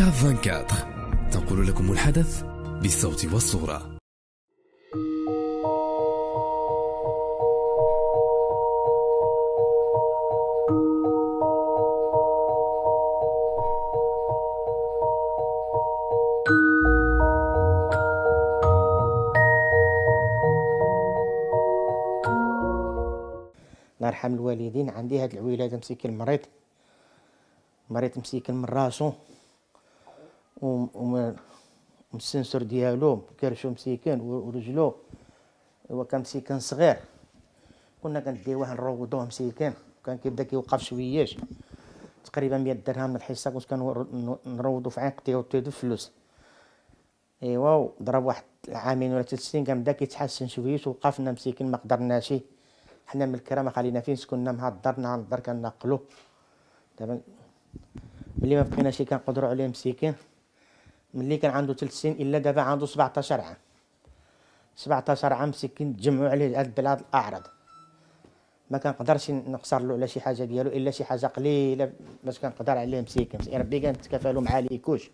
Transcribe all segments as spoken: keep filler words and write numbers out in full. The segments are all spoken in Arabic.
كاب أربعة وعشرين تنقل لكم الحدث بالصوت والصورة. الله يرحم الوالدين، عندي هاد الولاده مسكين المريض مريض مسكين من راسو وم السنسور ديالو كرشو مسكين ورجلو هو كان مسكين صغير، كنا كنديوه نروضوه مسكين، كان كيبدا كيوقف شوياش تقريبا مية درهم الحصه، كنت كنروضو في عقدي وطيدو الفلوس. ايوا ضرب واحد العامين ولا ثلاث سنين كان بدا كيتحسن شويش، وقفنا مسكين ما قدرناش، حنا من الكرامه خلينا فين سكننا مع الدار، نهار الدار كننقلوا. دابا ملي ما بقيناش كنقدروا عليه مسكين، ملي كان عنده ثلاث سنين الا دابا عنده سبعطاش عام، سبعطاش عام مسكين تجمعوا عليه هاد البلاد الاعراض، ما كنقدرش نخسر له على شي حاجه ديالو الا شي حاجه قليله باش كنقدر عليه مسكين. ربي كنتكافلوا مع ليكوش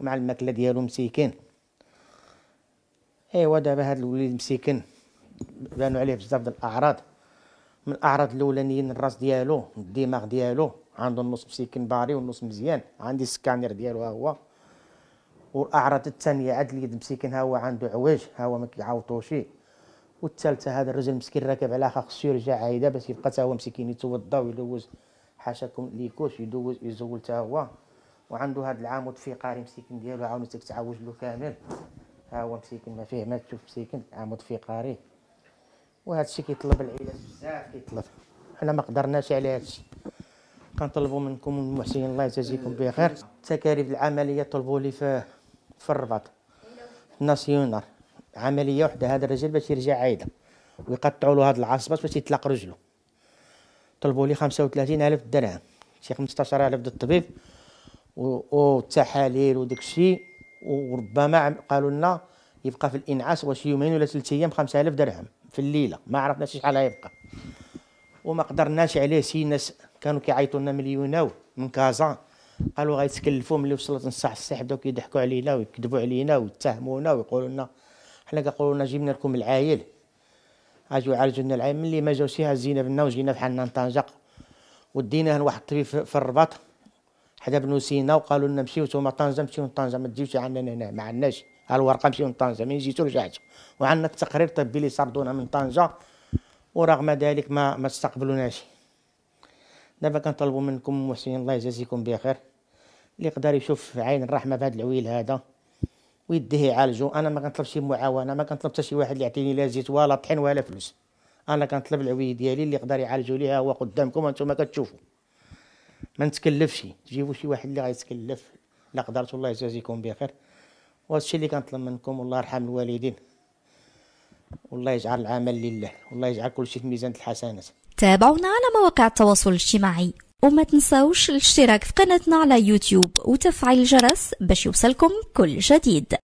ومع الماكله ديالو مسكين. ايوا دابا هاد الوليد مسكين بانوا عليه بزاف ديال الاعراض، من الاعراض الاولانيين الراس ديالو الدماغ ديالو عنده النص مسكين باري والنص مزيان، عندي السكانير ديالو ها هو. والاعراض الثانيه عاد اليد مسكين ها هو عنده عويج ها هو ما كيعاوطوش. والثالثه هذا الرجل مسكين راكب على خا خصو يرجع عايده باش يبقى تا هو مسكين يتوضا ويدوز، حاشاكم ليكوش يدوز يزول تا هو. وعنده هذا العمود الفقري مسكين ديالو عاونتك تعوج له كامل ها هو مسكين ما فيه ما تشوف مسكين عمود فقري. وهذا الشيء كيطلب العلاج بزاف كيطلب، حنا ما قدرناش على هذا الشيء. كنطلبوا منكم المحسنين الله يجازيكم بخير. تكاليف العمليه طلبوا لي في في الرباط ناسيونال عمليه وحده، هذا الرجل باش يرجع عايده ويقطعوا له هذه العصبات باش يطلق رجله، طلبوا لي خمسة وثلاثين ألف درهم، شي خمسطاش ألف ديال الطبيب والتحاليل وداك الشيء، وربما قالوا لنا يبقى في الانعاش واش يومين ولا ثلاث ايام خمسة آلاف درهم في الليله، ما عرفناش شحال غيبقى وما قدرناش عليه. شي ناس كانوا كيعيطوا لنا مليوناو من كازا قالوا غيتكلفوا، ملي وصلت نص ساعه الصباح بداو كيضحكوا علينا ويكذبوا علينا ويتهمونا ويقولوا لنا حنا كنقولوا لنا جبنا لكم العايل اجوا عالجوا لنا العايل، ملي ما جاوش هزينا بنا وجينا بحالنا لطنجة وديناه لواحد الطبيب في الرباط حدا بنو سينا، وقالوا لنا مشيو نتوما طنجة، مشيو لطنجة ما تجيوش عندنا هنا، ما عندناش ها الورقه مشيو لطنجة، ملي جيتو رجعتو وعندنا التقرير الطبي اللي صردونا من طنجة، ورغم ذلك ما ما استقبلوناش. دابا كنطلبوا منكم المحسنين الله يجازيكم بخير، اللي يقدر يشوف عين الرحمه بهذا العويل هذا ويديه يعالجو. انا ما كنطلبش شي معاونه، ما كنطلب حتى شي واحد اللي يعطيني لا زيت ولا طحين ولا فلوس، انا كنطلب العويل ديالي اللي يقدر يعالجو لي ها هو قدامكم انتم كتشوفوا، ما نتكلفش، جيبوا شي واحد اللي غيتكلف لا قدرتو الله يجازيكم بخير. وهذا الشيء اللي كنطلب منكم، والله يرحم الوالدين والله يجعل العمل لله والله يجعل كل شيء في ميزان الحسنات. تابعونا على مواقع التواصل الاجتماعي وما تنساوش الاشتراك في قناتنا على يوتيوب وتفعيل الجرس باش يوصلكم كل جديد.